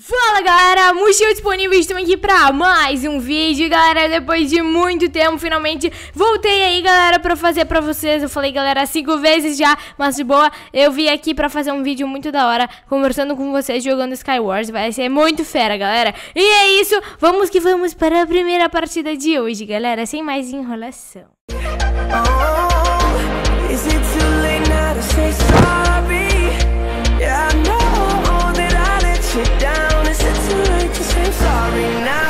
Fala galera, mochil disponível, estamos aqui pra mais um vídeo, galera, depois de muito tempo, finalmente voltei aí, galera, pra fazer pra vocês. Eu falei, galera, 5 vezes já, mas de boa, eu vim aqui pra fazer um vídeo muito da hora, conversando com vocês, jogando SkyWars, vai ser muito fera, galera. E é isso, vamos que vamos para a primeira partida de hoje, galera, sem mais enrolação. Oh, is it too late now to say sorry? Yeah, I know all that I let you down. Sorry now.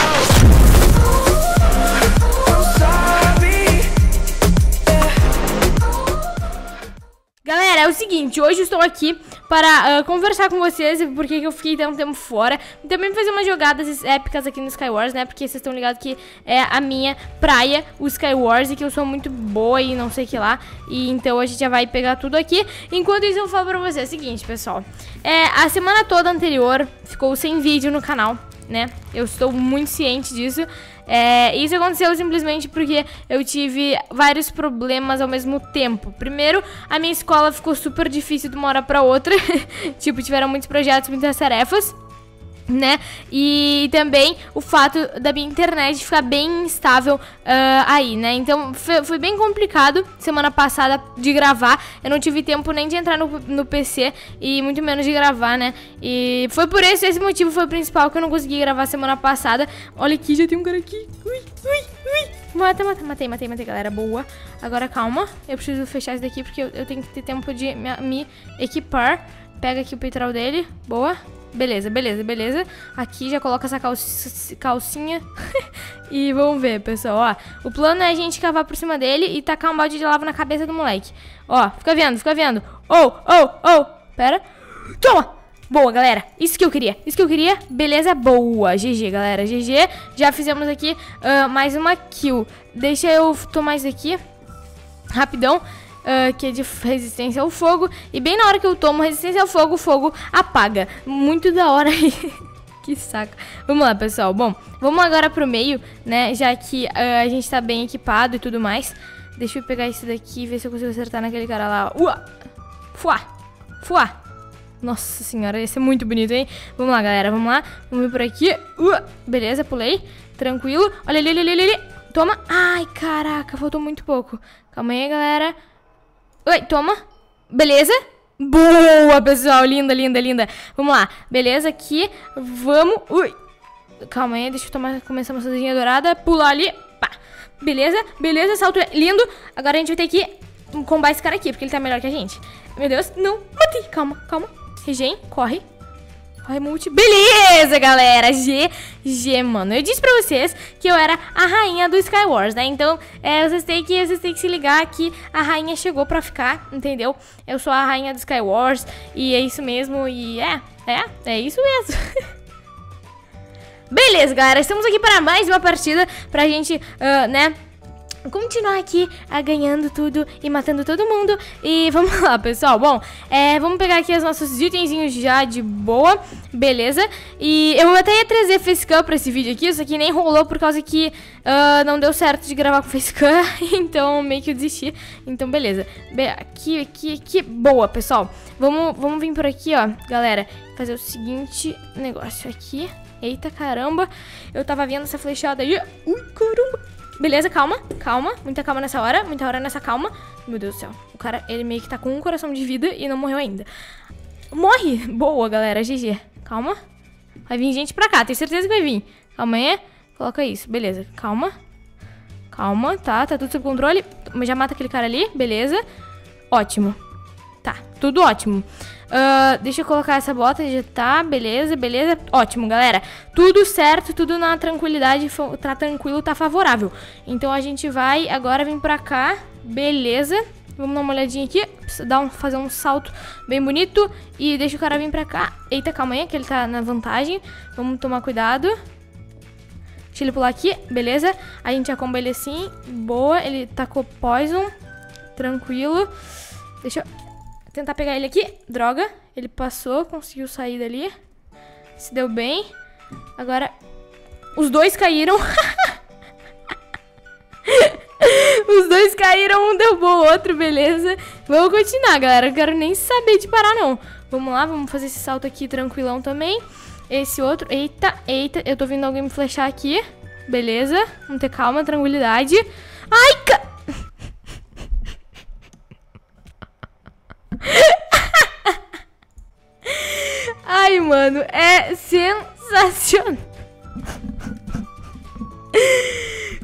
Galera, é o seguinte, hoje eu estou aqui para conversar com vocês porque eu fiquei tanto tempo fora. Também fazer umas jogadas épicas aqui no SkyWars, né? Porque vocês estão ligados que é a minha praia, o SkyWars, e que eu sou muito boa e não sei o que lá. E então a gente já vai pegar tudo aqui. Enquanto isso, eu vou falar pra vocês o seguinte, pessoal. A semana toda anterior ficou sem vídeo no canal, né? Eu estou muito ciente disso. Isso aconteceu simplesmente porque eu tive vários problemas ao mesmo tempo. Primeiro, a minha escola ficou super difícil de uma hora pra outra. Tipo, tiveram muitos projetos, muitas tarefas, né? E também o fato da minha internet ficar bem instável aí, né? Então foi bem complicado semana passada de gravar. Eu não tive tempo nem de entrar no PC e muito menos de gravar, né? E foi por esse motivo, foi o principal que eu não consegui gravar semana passada. Olha aqui, já tem um cara aqui. Ui, ui, ui. Matei, galera, boa. Agora calma, eu preciso fechar isso daqui porque eu tenho que ter tempo de me equipar. Pega aqui o peitoral dele, boa. Beleza. Aqui já coloca essa calcinha. E vamos ver, pessoal, ó. O plano é a gente cavar por cima dele e tacar um balde de lava na cabeça do moleque. Ó, fica vendo. Pera. Toma! Boa, galera. Isso que eu queria. Beleza, boa. GG, galera. GG. Já fizemos aqui mais uma kill. Deixa eu tomar isso aqui. Rapidão. Que é de resistência ao fogo. E bem na hora que eu tomo resistência ao fogo, o fogo apaga. Muito da hora aí. Que saco. Vamos lá, pessoal. Bom, vamos agora pro meio, né? Já que a gente tá bem equipado e tudo mais. Deixa eu pegar isso daqui e ver se eu consigo acertar naquele cara lá. Ua! Fuá! Nossa senhora, esse é muito bonito, hein? Vamos lá, galera. Vamos vir por aqui. Ua! Beleza, pulei. Tranquilo. Olha ali. Toma. Ai, caraca. Faltou muito pouco. Calma aí, galera. Oi, toma. Beleza. Boa, pessoal. Linda. Vamos lá. Beleza, aqui. Vamos. Ui. Calma aí, deixa eu começar uma sozinha dourada. Pular ali. Pá. Beleza. Salto lindo. Agora a gente vai ter que combater esse cara aqui, porque ele tá melhor que a gente. Meu Deus. Não. Matei. Calma. Regen. Corre. Multi. Beleza, galera, GG, mano. Eu disse pra vocês que eu era a rainha do SkyWars, né? Então, vocês têm que se ligar que a rainha chegou pra ficar, entendeu? Eu sou a rainha do SkyWars e é isso mesmo, e é isso mesmo. Beleza, galera, estamos aqui para mais uma partida pra gente, né, continuar aqui ganhando tudo e matando todo mundo. E vamos lá, pessoal. Bom, vamos pegar aqui os nossos itenzinhos já de boa. Beleza. E eu até ia trazer facecam pra esse vídeo aqui. Isso aqui nem rolou por causa que não deu certo de gravar com facecam. Então meio que eu desisti. Então beleza. Aqui. Boa, pessoal. Vamos vir por aqui, ó. Galera, fazer o seguinte negócio aqui. Eita, caramba. Eu tava vendo essa flechada aí. Ui, caramba. Beleza, calma. Muita calma nessa hora. Meu Deus do céu. O cara, ele meio que tá com um coração de vida e não morreu ainda. Morre! Boa, galera. GG. Calma. Vai vir gente pra cá. Tenho certeza que vai vir. Calma aí. Coloca isso. Beleza. Calma. Tá tudo sob controle. Já mata aquele cara ali. Beleza. Ótimo. Tá. Tudo ótimo. Deixa eu colocar essa bota. Já tá. Beleza. Ótimo, galera. Tudo certo, tudo na tranquilidade. Tá tranquilo, tá favorável. Então a gente vai agora vir pra cá. Beleza. Vamos dar uma olhadinha aqui. Fazer um salto bem bonito. E deixa o cara vir pra cá. Eita, calma aí, que ele tá na vantagem. Vamos tomar cuidado. Deixa ele pular aqui. Beleza. A gente já comba ele assim. Boa. Ele tacou poison. Tranquilo. Deixa eu tentar pegar ele aqui. Droga. Ele passou, conseguiu sair dali. Se deu bem. Agora, os dois caíram. Os dois caíram, um derrubou o outro, beleza. Vamos continuar, galera. Eu quero nem saber de parar, não. Vamos lá, vamos fazer esse salto aqui tranquilão também. Esse outro. Eita, eita. Eu tô vendo alguém me flechar aqui. Beleza. Vamos ter calma, tranquilidade. Ai, ca... Ai, mano. É sensacional.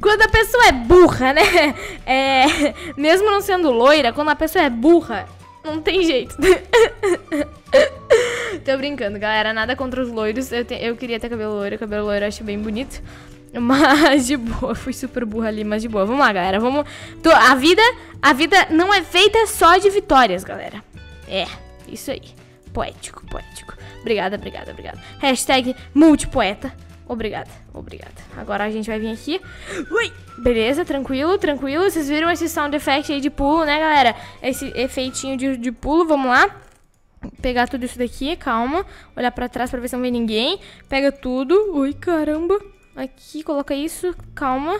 Quando a pessoa é burra, né? É... Mesmo não sendo loira, quando a pessoa é burra, não tem jeito. Tô brincando, galera. Nada contra os loiros. Eu queria ter cabelo loiro. Cabelo loiro eu acho bem bonito. Mas de boa. Fui super burra ali, mas de boa. Vamos lá, galera. Vamos... A vida não é feita só de vitórias, galera. É. Isso aí. Poético, poético. Obrigada, obrigada, obrigada. Hashtag multipoeta. Obrigada, obrigada. Agora a gente vai vir aqui. Ui! Beleza, tranquilo, tranquilo. Vocês viram esse sound effect aí de pulo, né, galera? Esse efeitinho de pulo. Vamos lá. Pegar tudo isso daqui, calma. Olhar pra trás pra ver se não vem ninguém. Pega tudo. Ui, caramba. Aqui, coloca isso. Calma.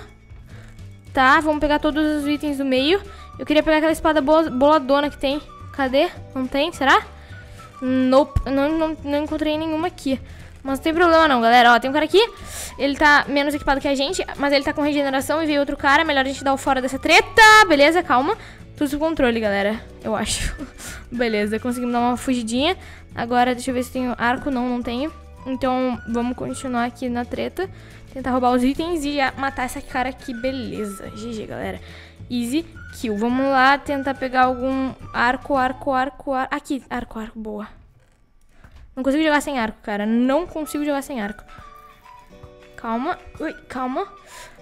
Tá, vamos pegar todos os itens do meio. Eu queria pegar aquela espada boladona que tem. Cadê? Não tem? Será? Nope. Não encontrei nenhuma aqui. Mas não tem problema não, galera. Ó, tem um cara aqui. Ele tá menos equipado que a gente, mas ele tá com regeneração e veio outro cara. Melhor a gente dar o fora dessa treta. Beleza, calma. Tudo sob controle, galera. Eu acho. Beleza, conseguimos dar uma fugidinha. Agora, deixa eu ver se tenho arco. Não, não tenho. Então, vamos continuar aqui na treta. Tentar roubar os itens e matar essa cara aqui. Beleza. GG, galera. Easy kill. Vamos lá tentar pegar algum arco. Aqui, arco. Boa. Não consigo jogar sem arco, cara. Não consigo jogar sem arco. Calma. Ui, calma.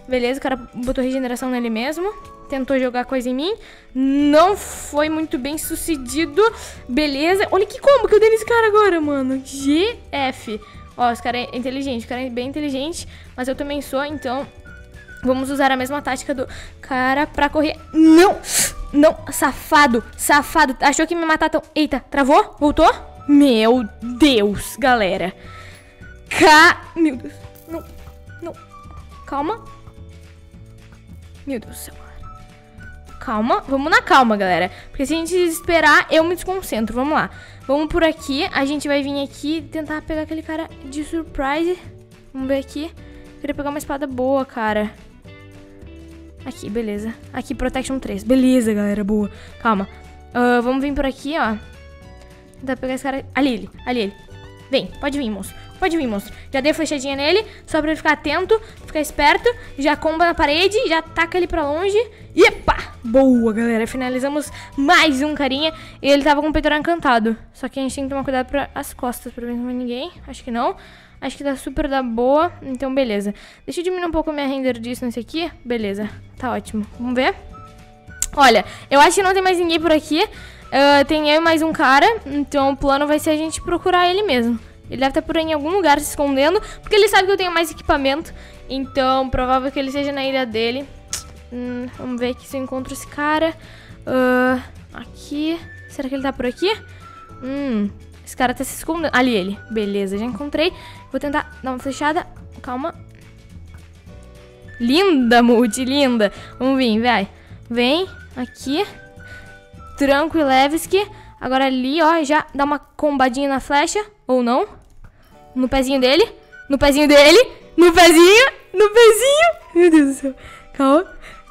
Beleza, o cara botou regeneração nele mesmo. Tentou jogar coisa em mim. Não foi muito bem sucedido. Beleza. Olha que combo que eu dei nesse cara agora, mano. GF. Ó, esse cara é inteligente. O cara é bem inteligente. Mas eu também sou, então... Vamos usar a mesma tática do cara pra correr. Não! Não! Safado! Safado! Achou que ia me matar tão... Eita, travou? Voltou? Meu Deus, galera. Meu Deus. Não, não. Calma. Meu Deus do céu. Calma. Vamos na calma, galera. Porque se a gente desesperar, eu me desconcentro. Vamos lá. Vamos por aqui. A gente vai vir aqui e tentar pegar aquele cara de surprise. Vamos ver aqui. Queria pegar uma espada boa, cara. Aqui, beleza. Aqui, Protection 3. Beleza, galera. Boa. Calma. Vamos vir por aqui, ó. Tentar pegar esse cara... Ali ele. Vem, pode vir, monstro. Pode vir, monstro. Já dei flechadinha nele, só pra ele ficar atento, ficar esperto. Já comba na parede, já ataca ele pra longe. E pá! Boa, galera. Finalizamos mais um carinha. Ele tava com o peitoral encantado. Só que a gente tem que tomar cuidado para as costas, pra ver se não tem ninguém. Acho que não. Acho que tá super da boa. Então, beleza. Deixa eu diminuir um pouco a minha render disso nesse aqui. Beleza. Tá ótimo. Vamos ver? Olha, eu acho que não tem mais ninguém por aqui. Tem eu e mais um cara, então o plano vai ser a gente procurar ele mesmo. Ele deve estar por aí em algum lugar se escondendo, porque ele sabe que eu tenho mais equipamento, então provável que ele seja na ilha dele. Vamos ver aqui se eu encontro esse cara. Aqui, será que ele tá por aqui? Esse cara tá se escondendo. Ali ele, beleza, já encontrei. Vou tentar dar uma flechada, calma. Linda, multi, linda. Vamos vir, vai. Vem, aqui. Tranquilevski. Agora ali, ó, já dá uma combadinha na flecha. Ou não. No pezinho dele. No pezinho dele. No pezinho. No pezinho. Meu Deus do céu. Calma.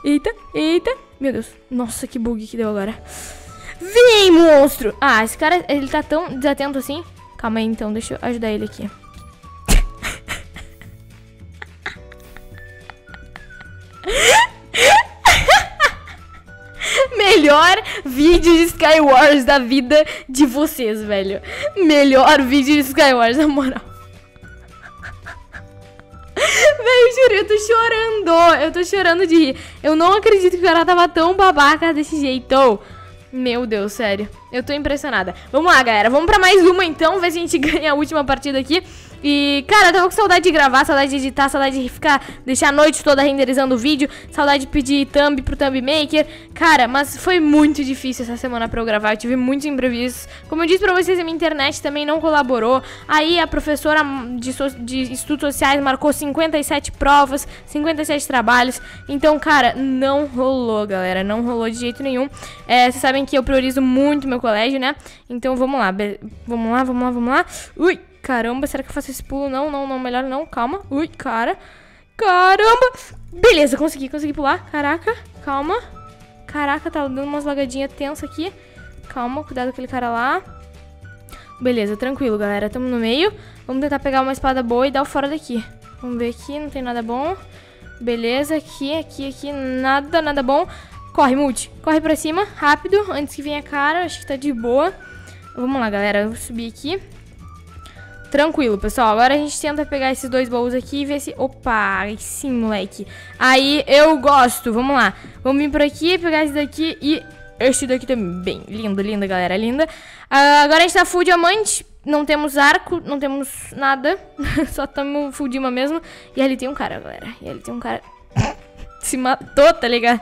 Eita, eita. Meu Deus. Nossa, que bug que deu agora. Vem, monstro. Ah, esse cara, ele tá tão desatento assim. Calma aí, então. Deixa eu ajudar ele aqui. Melhor vídeo de SkyWars da vida de vocês, velho. Melhor vídeo de SkyWars, na moral. Velho, juro, eu tô chorando. Eu tô chorando de rir. Eu não acredito que o cara tava tão babaca desse jeito. Meu Deus, sério. Eu tô impressionada. Vamos lá, galera. Vamos pra mais uma, então. Ver se a gente ganha a última partida aqui. E, cara, eu tava com saudade de gravar, saudade de editar, saudade de ficar, deixar a noite toda renderizando o vídeo, saudade de pedir thumb pro thumb maker. Cara, mas foi muito difícil essa semana pra eu gravar, eu tive muitos imprevistos. Como eu disse pra vocês, a minha internet também não colaborou. Aí a professora de estudos sociais marcou 57 provas, 57 trabalhos. Então, cara, não rolou, galera, não rolou de jeito nenhum. Vocês sabem que eu priorizo muito meu colégio, né? Então, vamos lá, vamos lá. Ui! Caramba, será que eu faço esse pulo? Não, não, não, melhor não, calma. Ui, cara. Caramba. Beleza, consegui, consegui pular. Caraca, calma. Caraca, tá dando umas lagadinhas tensas aqui. Calma, cuidado com aquele cara lá. Beleza, tranquilo, galera. Tamo no meio. Vamos tentar pegar uma espada boa e dar o fora daqui. Vamos ver aqui, não tem nada bom. Beleza, aqui, aqui, aqui. Nada, nada bom. Corre, multi. Corre pra cima, rápido. Antes que venha a cara, acho que tá de boa. Vamos lá, galera. Eu vou subir aqui. Tranquilo, pessoal. Agora a gente tenta pegar esses dois baús aqui e ver se... Opa, aí sim, moleque. Aí eu gosto. Vamos lá. Vamos vir por aqui, pegar esse daqui e este daqui também. Lindo, linda, galera. Linda. Agora a gente tá full diamante. Não temos arco, não temos nada. Só estamos full dima mesmo. E ali tem um cara, galera. E ali tem um cara... Se matou, tá ligado?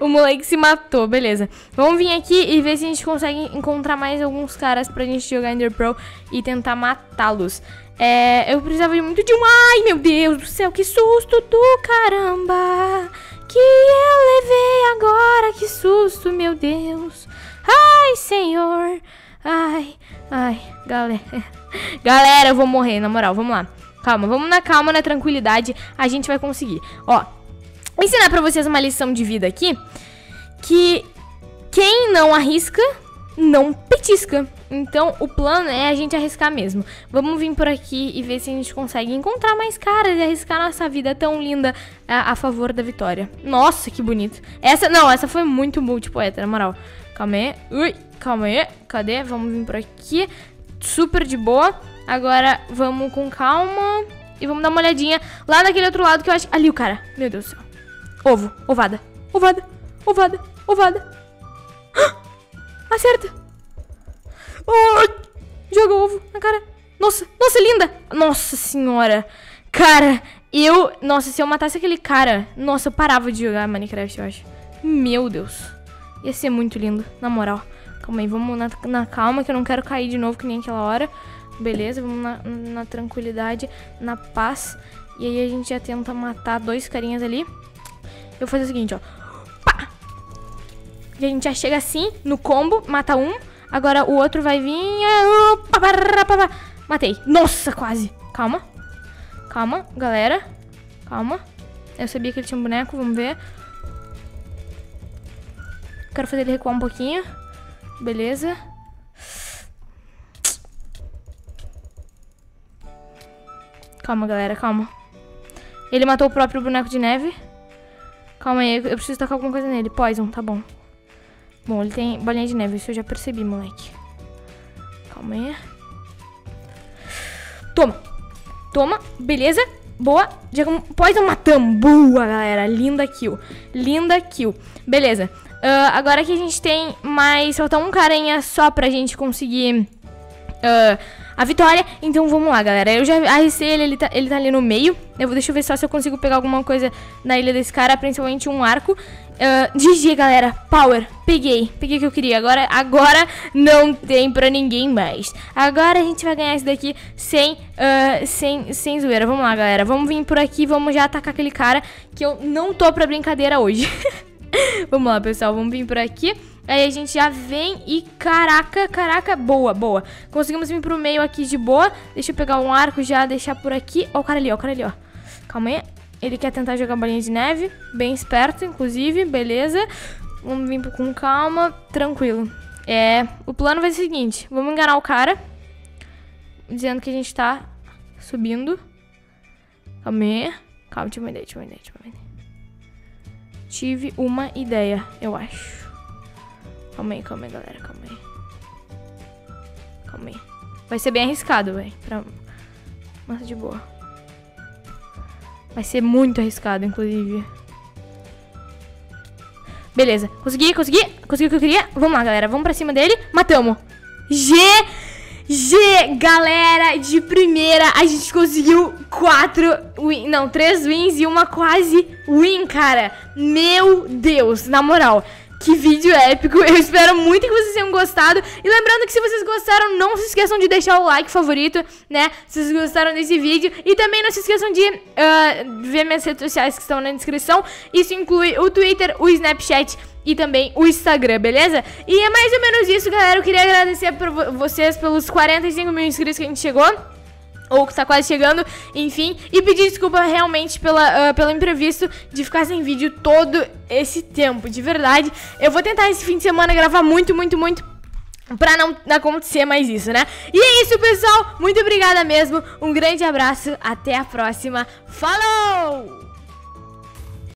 O moleque se matou, beleza. Vamos vir aqui e ver se a gente consegue encontrar mais alguns caras pra gente jogar Ender Pearl e tentar matá-los. É, eu precisava de muito de um... Ai, meu Deus do céu, que susto do caramba! Que eu levei agora, que susto, meu Deus! Ai, senhor! Ai, ai, galera. Galera, eu vou morrer, na moral, vamos lá. Calma, vamos na calma, na tranquilidade, a gente vai conseguir. Ó. Vou ensinar pra vocês uma lição de vida aqui, que quem não arrisca, não petisca. Então, o plano é a gente arriscar mesmo. Vamos vir por aqui e ver se a gente consegue encontrar mais caras e arriscar nossa vida tão linda a favor da vitória. Nossa, que bonito. Essa, não, essa foi muito multipoeta, na moral. Calma aí. Ui, calma aí. Cadê? Vamos vir por aqui. Super de boa. Agora, vamos com calma e vamos dar uma olhadinha lá daquele outro lado que eu acho... Ali o cara. Meu Deus do céu. Ovo, ovada, ovada, ovada, ovada. Ah, acerta. Oh, joga o ovo na cara. Nossa, nossa, linda. Nossa senhora. Cara, eu... Nossa, se eu matasse aquele cara... Nossa, eu parava de jogar Minecraft, eu acho. Meu Deus. Ia ser muito lindo, na moral. Calma aí, vamos na calma, que eu não quero cair de novo, que nem aquela hora. Beleza, vamos na tranquilidade, na paz. E aí a gente já tenta matar dois carinhas ali. Eu vou fazer o seguinte, ó. Pá! E a gente já chega assim, no combo, mata um. Agora o outro vai vir... Matei. Nossa, quase. Calma. Calma, galera. Calma. Eu sabia que ele tinha um boneco, vamos ver. Quero fazer ele recuar um pouquinho. Beleza. Calma, galera, calma. Ele matou o próprio boneco de neve. Calma aí, eu preciso tacar alguma coisa nele. Poison, tá bom. Bom, ele tem bolinha de neve, isso eu já percebi, moleque. Calma aí. Toma. Toma, beleza. Boa. Poison, matamos. Boa, galera. Linda kill. Linda kill. Beleza. Agora que a gente tem mais... Falta um carinha só pra gente conseguir... a vitória, então vamos lá, galera. Eu já arrisei ele, ele tá ali no meio. Deixa eu ver só se eu consigo pegar alguma coisa na ilha desse cara, principalmente um arco. GG, galera, power. Peguei o que eu queria, agora não tem pra ninguém mais. Agora a gente vai ganhar isso daqui sem zoeira. Vamos lá, galera, vamos vir por aqui. Vamos já atacar aquele cara, que eu não tô pra brincadeira hoje. Vamos lá, pessoal, vamos vir por aqui. Aí a gente já vem e caraca, boa, boa. Conseguimos vir pro meio aqui de boa. Deixa eu pegar um arco já, deixar por aqui. Ó o cara ali, ó o cara ali, ó. Calma aí, ele quer tentar jogar bolinha de neve. Bem esperto, inclusive, beleza. Vamos vir com calma, tranquilo. O plano vai ser o seguinte. Vamos enganar o cara, dizendo que a gente tá subindo. Calma aí. Calma, tive uma ideia. Tive uma ideia, eu acho. Calma aí, galera, calma aí. Vai ser bem arriscado, velho. Nossa, de boa. Vai ser muito arriscado, inclusive. Beleza, consegui o que eu queria. Vamos lá, galera, vamos pra cima dele. Matamos. GG, galera, de primeira a gente conseguiu 3 wins e uma quase win, cara. Meu Deus, na moral. Que vídeo épico, eu espero muito que vocês tenham gostado. E lembrando que se vocês gostaram, não se esqueçam de deixar o like favorito, né? Se vocês gostaram desse vídeo. E também não se esqueçam de ver minhas redes sociais que estão na descrição. Isso inclui o Twitter, o Snapchat e também o Instagram, beleza? E é mais ou menos isso, galera. Eu queria agradecer por vocês pelos 45 mil inscritos que a gente chegou. ou que tá quase chegando, enfim, e pedir desculpa realmente pelo imprevisto de ficar sem vídeo todo esse tempo, de verdade. Eu vou tentar esse fim de semana gravar muito pra não acontecer mais isso, né? E é isso, pessoal, muito obrigada mesmo, um grande abraço, até a próxima, falou!